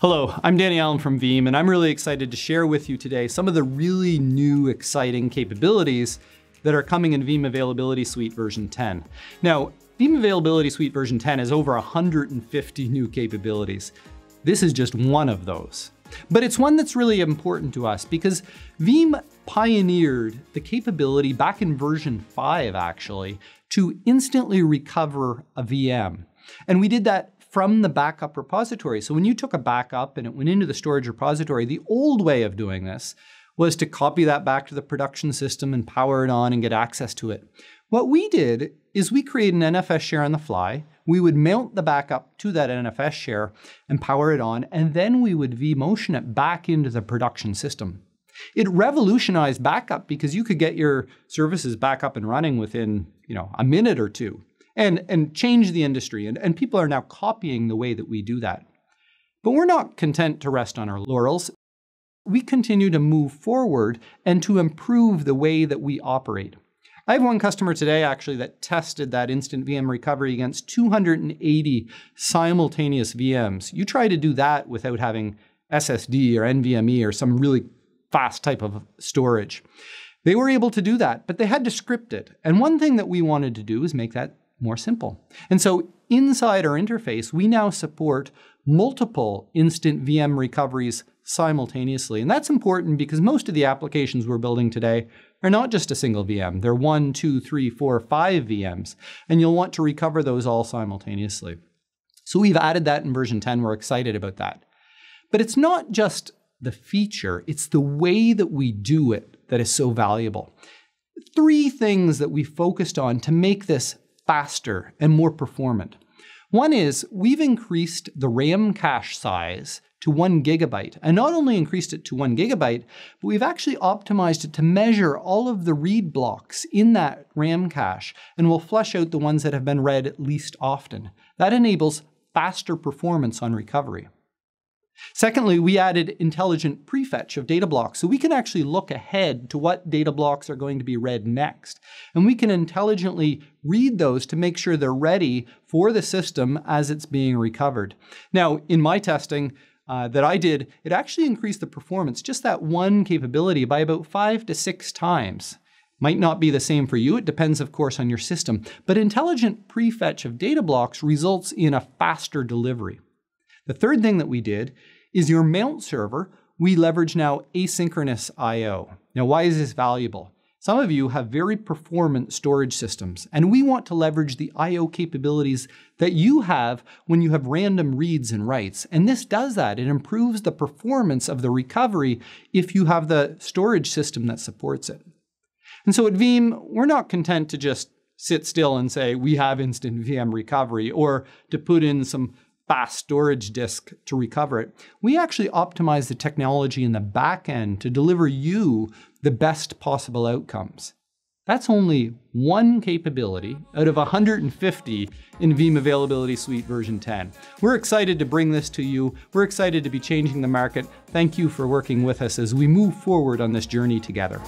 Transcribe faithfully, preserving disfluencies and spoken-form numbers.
Hello, I'm Danny Allen from Veeam, and I'm really excited to share with you today some of the really new, exciting capabilities that are coming in Veeam Availability Suite version ten. Now, Veeam Availability Suite version ten has over one hundred fifty new capabilities. This is just one of those. But it's one that's really important to us because Veeam pioneered the capability back in version five, actually, to instantly recover a V M. And we did that from the backup repository. So when you took a backup and it went into the storage repository, the old way of doing this was to copy that back to the production system and power it on and get access to it. What we did is we created an N F S share on the fly. We would mount the backup to that N F S share and power it on, and then we would vMotion it back into the production system. It revolutionized backup because you could get your services back up and running within, you know, a minute or two and, and change the industry. And, and people are now copying the way that we do that. But we're not content to rest on our laurels. We continue to move forward and to improve the way that we operate. I have one customer today, actually, that tested that instant V M recovery against two hundred eighty simultaneous V Ms. You try to do that without having S S D or NVMe or some really fast type of storage. They were able to do that, but they had to script it. And one thing that we wanted to do is make that more simple. And so inside our interface, we now support multiple instant V M recoveries simultaneously. And that's important because most of the applications we're building today are not just a single V M. They're one, two, three, four, five V Ms. And you'll want to recover those all simultaneously. So we've added that in version ten. We're excited about that. But it's not just the feature, it's the way that we do it that is so valuable. Three things that we focused on to make this faster and more performant. One is we've increased the RAM cache size to one gigabyte, and not only increased it to one gigabyte, but we've actually optimized it to measure all of the read blocks in that RAM cache, and we'll flesh out the ones that have been read least often. That enables faster performance on recovery. Secondly, we added intelligent prefetch of data blocks, so we can actually look ahead to what data blocks are going to be read next. And we can intelligently read those to make sure they're ready for the system as it's being recovered. Now, in my testing uh, that I did, it actually increased the performance, just that one capability, by about five to six times. Might not be the same for you. It depends, of course, on your system. But intelligent prefetch of data blocks results in a faster delivery. The third thing that we did is your mount server, we leverage now asynchronous I O. Now, why is this valuable? Some of you have very performant storage systems, and we want to leverage the I O capabilities that you have when you have random reads and writes. And this does that. It improves the performance of the recovery if you have the storage system that supports it. And so at Veeam, we're not content to just sit still and say, we have instant V M recovery, or to put in some fast storage disk to recover it. We actually optimize the technology in the back end to deliver you the best possible outcomes. That's only one capability out of one hundred fifty in Veeam Availability Suite version ten. We're excited to bring this to you. We're excited to be changing the market. Thank you for working with us as we move forward on this journey together.